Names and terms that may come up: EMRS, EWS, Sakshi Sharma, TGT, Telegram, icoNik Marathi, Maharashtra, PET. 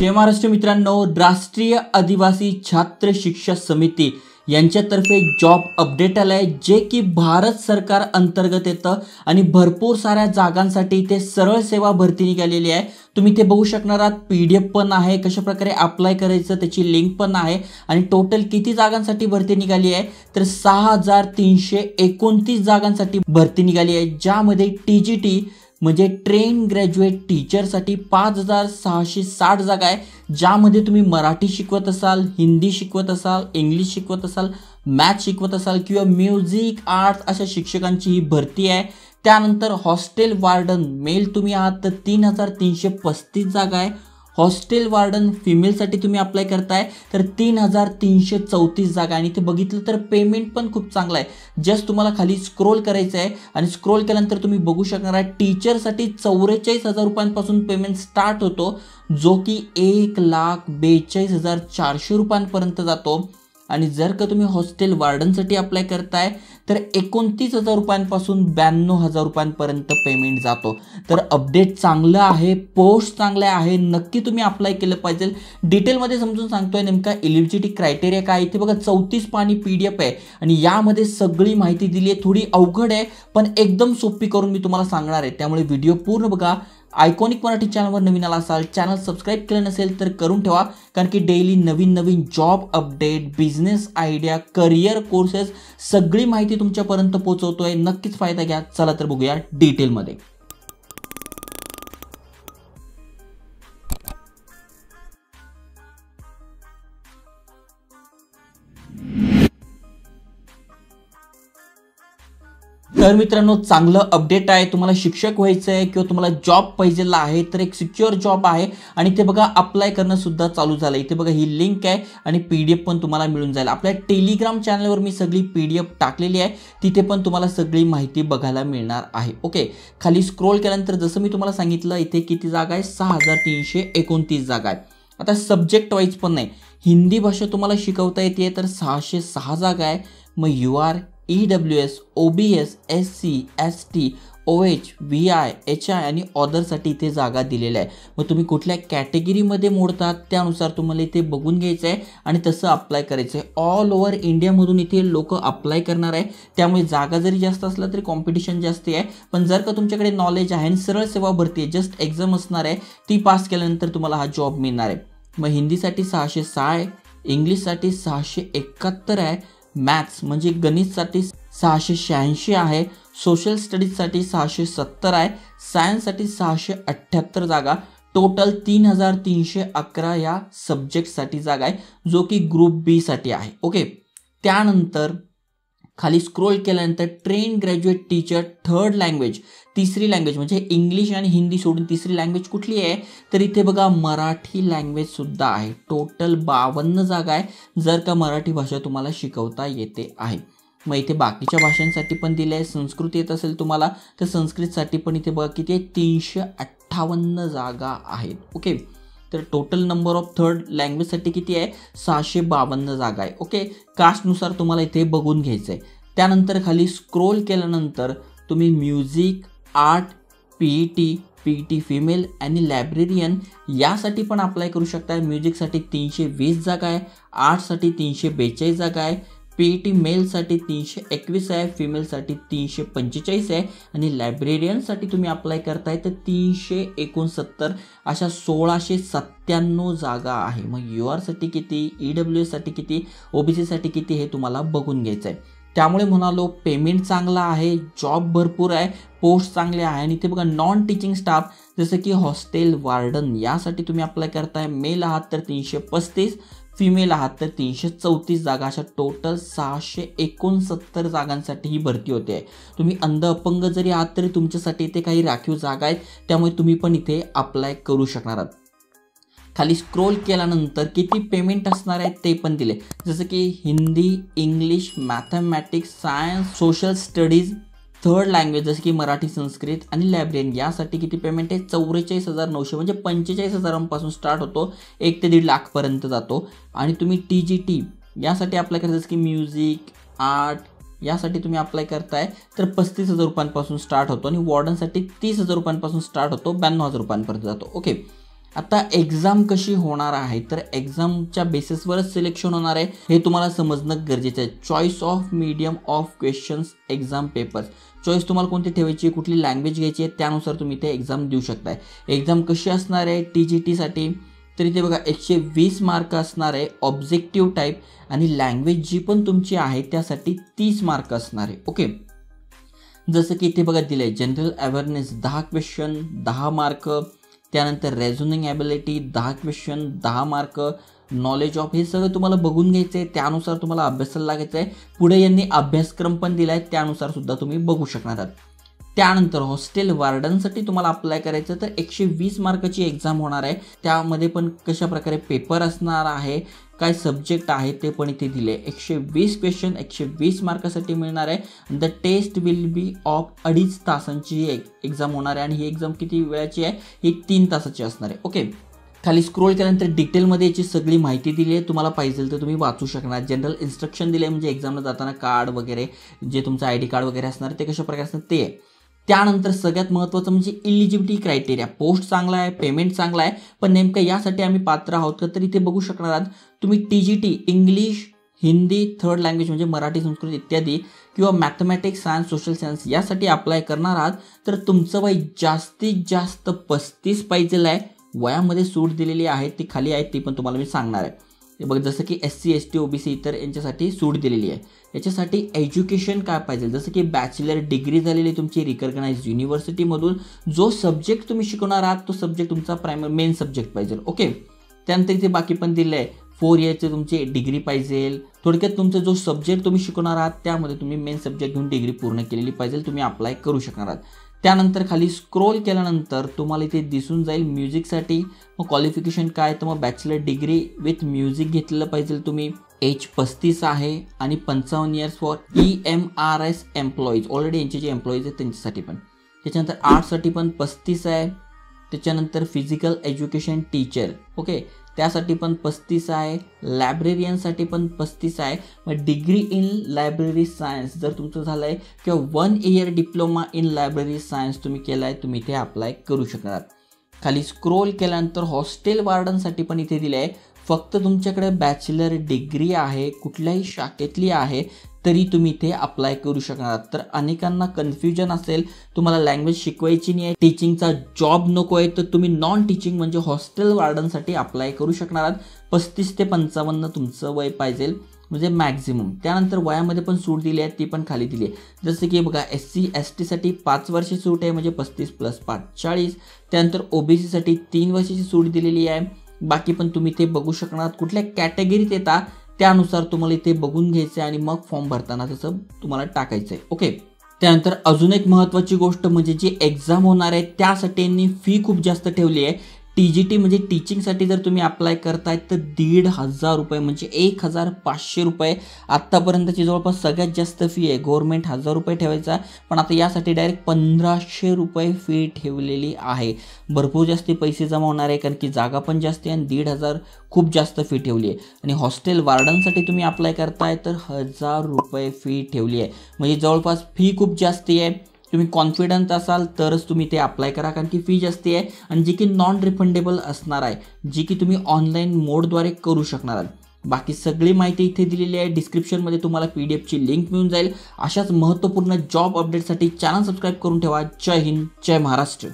जय महाराष्ट्र मित्रांनो, राष्ट्रीय आदिवासी छात्र शिक्षा समिती यांच्यातर्फे जॉब अपडेट आलाय, जे की भारत सरकार अंतर्गत येतं आणि भरपूर साऱ्या जागांसाठी इथे सरळ सेवा भरती निघालेली आहे। तुम्ही ते बघू शकणार आहात। PDF पण आहे, कशा प्रकारे अप्लाय करायचं त्याची लिंक पण आहे आणि टोटल किती जागांसाठी भरती निघाली आहे तर 6329 जागांसाठी भरती निघाली आहे, ज्यामध्ये TGT म्हणजे ट्रेन ग्रॅज्युएट टीचरसाठी 5660 जागा आहे, ज्यामध्ये तुम्ही मराठी शिकवत असाल, हिंदी शिकवत असाल, इंग्लिश शिकवत असाल, मॅथ शिकवत असाल किंवा म्युझिक आर्ट्स अशा शिक्षकांची ही भरती आहे। त्यानंतर हॉस्टेल वार्डन मेल तुम्ही आहात तर 3335 जागा आहे। हॉस्टेल वार्डन फीमेलसाठी तुम्ही अप्लाय करताय तर 3334 जागा आणि ते बघितलं तर पेमेंट पण खूप चांगला आहे। जस्ट तुम्हाला खाली स्क्रोल करायचं आहे आणि स्क्रोल केल्यानंतर तुम्ही बघू शकणार आहे टीचरसाठी 44000 रुपयांपासून पेमेंट स्टार्ट होतो, जो की 1,42,400 रुपयांपर्यंत जातो। आणि जर का तुम्ही हॉस्टेल वार्डनसाठी अप्लाय करताय तर 29000 रुपयांपासून 92000 रुपयांपर्यंत पेमेंट जातो। तर अपडेट चांगलं आहे, पोस्ट चांगले आहे, नक्की तुम्ही अप्लाय केलं पाहिजे। डिटेलमध्ये समजून सांगतोय नेमका एलिजिबिलिटी क्रायटेरिया काय आहे ते बघा। 34 पानी PDF आहे आणि यामध्ये सगळी माहिती दिली आहे। थोडी अवघड आहे पण एकदम सोपी करून मी तुम्हाला सांगणार आहे, त्यामुळे व्हिडिओ पूर्ण बघा। आयकॉनिक मराठी चॅनलवर नवीन आला असाल, चॅनल सबस्क्राईब केलं नसेल तर करून ठेवा, कारण की डेली नवीन नवीन job update, business idea, career courses सगळी माहिती तुमच्यापर्यंत पोहोचवतोय। नक्कीच फायदा घ्या। चला तर बघूया डिटेलमध्ये। तर मित्रांनो, चांगलं अपडेट आहे। तुम्हाला शिक्षक व्हायचं आहे किंवा तुम्हाला जॉब पाहिजेला आहे तर एक सिक्युअर जॉब आहे आणि ते बघा अप्लाय करणं सुद्धा चालू झालं। इथे बघा ही लिंक आहे आणि PDF पण तुम्हाला मिळून जाईल। आपल्या टेलिग्राम चॅनलवर मी सगळी PDF टाकलेली आहे, तिथे पण तुम्हाला सगळी माहिती बघायला मिळणार आहे। ओके, खाली स्क्रोल केल्यानंतर जसं मी तुम्हाला सांगितलं इथे किती जागा आहे, 6329 जागा आहे। आता सब्जेक्ट वाईज पण नाही, हिंदी भाषा तुम्हाला शिकवता येते तर 606 जागा आहे। मग EWS, OBS, SC, ST, OH, VI, HI आणि ऑदरसाठी इथे जागा दिलेल्या आहे। मग तुम्ही कुठल्या कॅटेगरीमध्ये मोडतात त्यानुसार तुम्हाला इथे बघून घ्यायचं आहे आणि तसं अप्लाय करायचं आहे। ऑल ओव्हर इंडियामधून इथे लोक अप्लाय करणार आहे, त्यामुळे जागा जरी जास्त असला तरी कॉम्पिटिशन जास्त आहे। पण जर का तुमच्याकडे नॉलेज आहे आणि सरळ सेवा भरती आहे, जस्ट एक्झाम असणार आहे, ती पास केल्यानंतर तुम्हाला हा जॉब मिळणार आहे। मग हिंदीसाठी 606 आहे, इंग्लिशसाठी 671 आहे, मॅथ्स म्हणजे गणितसाठी 686 आहे, सोशल स्टडीजसाठी 670 आहे, सायन्ससाठी 678 जागा, टोटल 3311 या सब्जेक्टसाठी जागा आहे, जो की ग्रुप B साठी आहे। ओके, त्यानंतर खाली स्क्रोल केल्यानंतर train graduate teacher third language, तिसरी लँग्वेज म्हणजे इंग्लिश आणि हिंदी सोडून तिसरी लँग्वेज कुठली आहे तर इथे बघा मराठी लँग्वेजसुद्धा आहे। टोटल 52 जागा आहे, जर का मराठी भाषा तुम्हाला शिकवता येते आहे। मग इथे बाकीच्या भाषांसाठी पण दिले आहे। संस्कृत येत असेल तुम्हाला तर संस्कृतसाठी पण इथे बघा किती आहे, 358 जागा आहेत। ओके, तर टोटल नंबर ऑफ थर्ड लँग्वेजसाठी किती आहे, 652 जागा आहे। ओके, कास्टनुसार तुम्हाला इथे बघून घ्यायचं आहे। त्यानंतर खाली स्क्रोल केल्यानंतर तुम्ही म्युझिक, आर्ट, PET फीमेल आणि लायब्रेरियन यासाठी पण अप्लाय करू शकता। म्युझिकसाठी 320 जागा आहे, आर्टसाठी 342 जागा आहे, PET मेलसाठी 321 आहे, फीमेलसाठी 345 आहे आणि लायब्रेरियनसाठी तुम्ही अप्लाय करताय तर 369 अशा 1697 जागा आहे। मग UR साठी किती, EWS साठी किती, OBC साठी किती हे तुम्हाला बघून घ्यायचं आहे। त्यामुळे म्हणालो पेमेंट चांगला आहे, जॉब भरपूर आहे, पोस्ट चांगले आहे आणि इथे बघा नॉन टीचिंग स्टाफ जसं की हॉस्टेल वार्डन यासाठी तुम्ही अप्लाय करताय। मेल आहात तर 335, फीमेल आहात तर 334 जागा, अशा टोटल 669 जागांसाठी ही भरती होते आहे। तुम्ही अंध अपंग जरी आहात तरी तुमच्यासाठी इथे काही राखीव जागा आहेत, त्यामुळे तुम्ही पण इथे अप्लाय करू शकणार आहात। खाली स्क्रोल केल्यानंतर किती पेमेंट असणार आहे ते पण दिले, जसं की Hindi, English, mathematics, science, social studies, third language जसं की मराठी, संस्कृत आणि लायब्रेरियन यासाठी किती पेमेंट आहे, 44900 म्हणजे 45000 स्टार्ट होतो, 1 ते 1.5 लाखपर्यंत जातो। आणि तुम्ही TGT यासाठी अप्लाय करता जसं की म्युझिक, आर्ट यासाठी तुम्ही अप्लाय करताय तर 35000 रुपयांपासून स्टार्ट होतो आणि वॉर्डनसाठी 30000 रुपयांपासून स्टार्ट होतो, 92000 रुपयांपर्यंत जातो। ओके, आता एग्जाम कशी होणार आहे तर एग्जामच्या बेसिसवरच सिलेक्शन होणार आहे हे तुम्हाला समजणं गरजेचं आहे। Choice of medium of questions exam papers choice तुम्हाला कोणती ठेवायची कुठली लँग्वेज घ्यायची आहे त्यानुसार तुम्ही ते एग्जाम देऊ शकता। एग्जाम कशी असणार आहे टीजीटी साठी तर इथे बघा 120 मार्क असणार आहे ऑब्जेक्टिव्ह टाइप आणि लँग्वेज जी पण तुमची आहे त्यासाठी 30 मार्क असणार आहे। ओके जसं की इथे बघा दिले जनरल अवेअरनेस 10 क्वेश्चन 10 मार्क, त्यानंतर reasoning ability 10 question 10 mark, knowledge of हे सगळं तुम्हाला बघून घ्यायचं आहे त्यानुसार तुम्हाला अभ्यासाला लागायचं आहे। पुढे यांनी अभ्यासक्रम पण दिला आहे त्यानुसार सुद्धा तुम्ही बघू शकणार आहात। त्यानंतर हॉस्टेल वार्डनसाठी तुम्हाला अप्लाय करायचं तर 120 मार्काची एग्जाम होणार आहे त्यामध्ये पण कशा प्रकारे पेपर असणार आहे काय सब्जेक्ट आहे ते पण इथे दिले 120 क्वेश्चन 120 मार्कासाठी मिळणार आहे। The test will be of 2.5 तासांची ही एग्जाम होणार आहे आणि ही एग्जाम किती वेळाची आहे ही 3 तासाची असणार आहे। ओके खाली स्क्रोल केल्यानंतर डिटेलमध्ये याची सगळी माहिती दिली आहे तुम्हाला पाहिजे तर तुम्ही वाचू शकणार। जनरल इन्स्ट्रक्शन दिले म्हणजे एग्जामला जाताना कार्ड वगैरे जे तुमचं आयडी कार्ड वगैरे असणार ते कशा प्रकारे असणार ते आहे। त्यानंतर सगळ्यात महत्त्वाचं म्हणजे इलिजिबिलिटी क्रायटेरिया पोस्ट चांगला आहे पेमेंट चांगला आहे पण नेमका यासाठी आम्ही पात्र आहोत का तर इथे बघू शकणार आहात तुम्ही TGT English Hindi third language म्हणजे मराठी संस्कृत इत्यादी किंवा मॅथमॅटिक्स सायन्स सोशल सायन्स यासाठी अप्लाय करणार आहात तर तुमचं वय जास्तीत जास्त 35 पाहिजे आहे। वयामध्ये सूट दिलेली आहे ती खाली आहे ती पण तुम्हाला मी सांगणार आहे। हे बघा जसं की SC ST OBC इतर यांच्यासाठी सूट दिलेली आहे। याच्यासाठी एज्युकेशन काय पाहिजे जसं की बॅचलर डिग्री झालेली तुमची रिकग्नाइज युनिव्हर्सिटीमधून जो सब्जेक्ट तुम्ही शिकवणार आहात तो सब्जेक्ट तुमचा प्रायमरी मेन सब्जेक्ट पाहिजे। ओके त्यानंतर इथे बाकी पण दिले आहे 4 इयरचे तुमची डिग्री पाहिजे। थोडक्यात तुमचा जो सब्जेक्ट तुम्ही शिकवणार आहात त्यामध्ये तुम्ही मेन सब्जेक्ट घेऊन डिग्री पूर्ण केलेली पाहिजे तुम्ही अप्लाय करू शकणार आहात। त्यानंतर खाली स्क्रोल केल्यानंतर तुम्हाला इथे दिसून जाईल म्युझिकसाठी मग क्वालिफिकेशन काय तर मग बॅचलर डिग्री विथ म्युझिक घेतलेलं पाहिजे तुम्ही एज 35 आहे आणि 55 years for EMRS employees already यांचे जे एम्प्लॉईज आहेत त्यांच्यासाठी पण। त्याच्यानंतर आर्टसाठी पण 35 आहे। त्याच्यानंतर फिजिकल एज्युकेशन टीचर ओके त्यासाठी पण 35 आहे। लायब्रेरियनसाठी पण 35 आहे। मग डिग्री इन लायब्ररी सायन्स जर तुमचं झालं आहे किंवा 1 year diploma in library science तुम्ही केला आहे तुम्ही इथे अप्लाय करू शकणार। खाली स्क्रोल केल्यानंतर हॉस्टेल वार्डनसाठी पण इथे दिलं आहे फक्त तुमच्याकडे बॅचलर डिग्री आहे कुठल्याही शाखेतली आहे तरी तुम्ही इथे अप्लाय करू शकणार। तर अनेकांना कन्फ्युजन असेल तुम्हाला लँग्वेज शिकवायची नाही आहे टीचिंगचा जॉब नको आहे तर तुम्ही नॉन टीचिंग म्हणजे हॉस्टेल वार्डनसाठी अप्लाय करू शकणार आहात। 35 ते 55 तुमचं वय पाहिजे म्हणजे मॅक्झिमम। त्यानंतर वयामध्ये पण सूट दिली आहे ती पण खाली दिली आहे जसं की बघा SC STसाठी 5 वर्षी सूट आहे म्हणजे 35 + 45। त्यानंतर OBCसाठी 3 वर्षाची सूट दिलेली आहे। बाकी पण तुम्ही ते बघू शकणार कुठल्या कॅटेगरीत येता त्यानुसार तुम्हाला इथे बघून घ्यायचं आहे आणि मग फॉर्म भरताना तसं तुम्हाला टाकायचं आहे। ओके त्यानंतर अजून एक महत्त्वाची गोष्ट म्हणजे जी एक्झाम होणार आहे त्यासाठी यांनी फी खूप जास्त ठेवली आहे। TGT म्हणजे टीचिंगसाठी जर तुम्ही अप्लाय करताय तर 1,500 रुपये म्हणजे 1,500 रुपये आत्तापर्यंतची जवळपास सगळ्यात जास्त फी आहे। गव्हर्नमेंट 1,000 रुपये ठेवायचा पण आता यासाठी डायरेक्ट 1,500 रुपये फी ठेवलेली आहे। भरपूर जास्त पैसे जमा होणार आहे कारण की जागा पण जास्त आहे आणि 1,500 खूप जास्त फी ठेवली आहे। आणि हॉस्टेल वार्डनसाठी तुम्ही अप्लाय करताय तर 1,000 रुपये फी ठेवली आहे म्हणजे जवळपास फी खूप जास्त आहे। तुम्ही कॉन्फिडंट असाल तरच तुम्ही ते अप्लाय करा कारण की फी जास्त आहे आणि जी की नॉन रिफंडेबल असणार आहे जी की तुम्ही ऑनलाईन मोडद्वारे करू शकणार आहात। बाकी सगळी माहिती इथे दिलेली आहे डिस्क्रिप्शनमध्ये तुम्हाला PDF ची लिंक मिळून जाईल। अशाच महत्त्वपूर्ण जॉब अपडेटसाठी चॅनल सबस्क्राईब करून ठेवा। जय हिंद जय महाराष्ट्र।